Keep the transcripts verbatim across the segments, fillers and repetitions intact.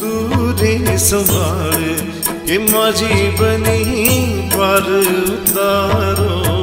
दूरी संभाल के माँ जीवनी पर उतारो।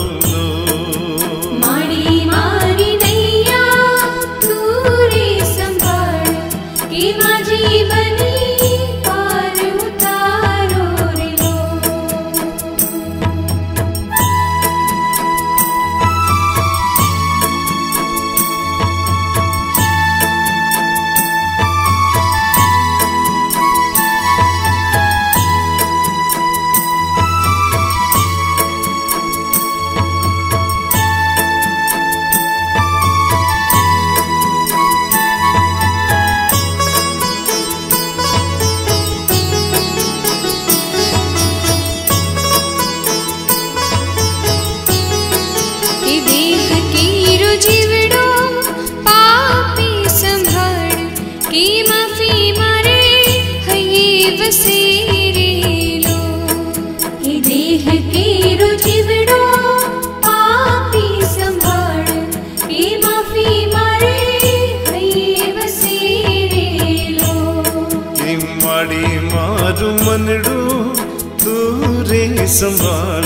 संभाल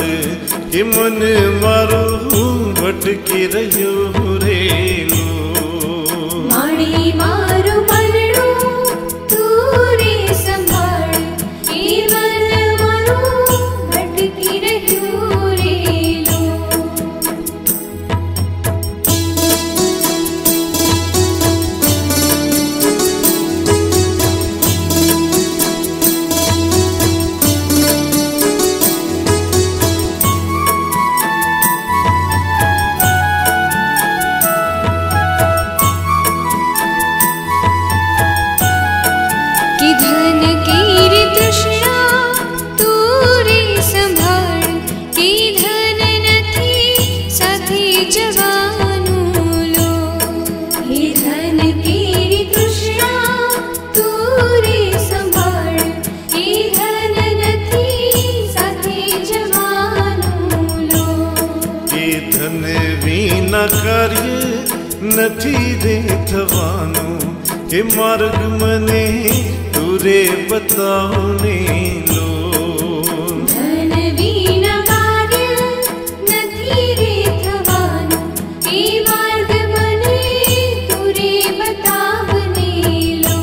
के मन मारो भटकी रहो रे लो। माड़ी मारो मनड़ो तूरे संभाल के मन मारो भटकी रहो रे लो। नथी रे थवानो के मार्ग मने तुरे बताने लो। धन वीना कार्य नथी रे थवानो के मार्ग मने तुरे बतावने लो।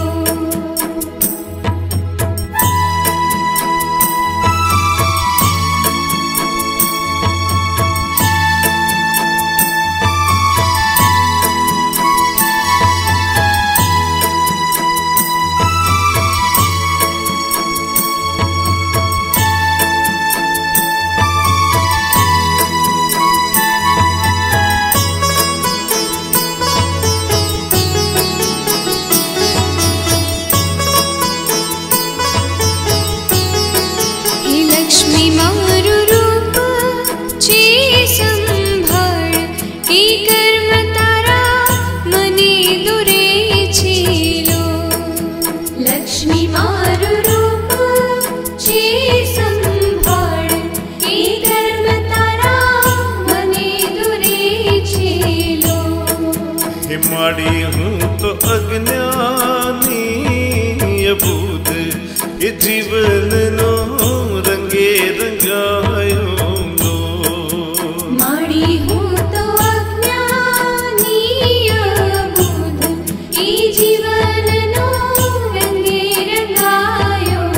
माड़ी हूँ तो अज्ञानी अबूद ये जीवन नो रंगे रंगायो लो। माड़ी हूँ तो अज्ञानी अबूद ये जीवन नो रंगे रंगायो लो।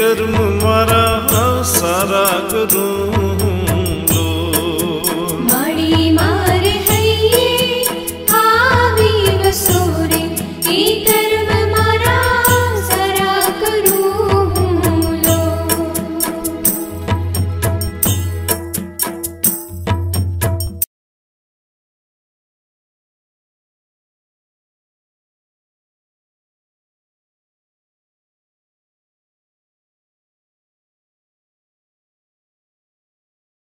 कर्म मारा सारा करूं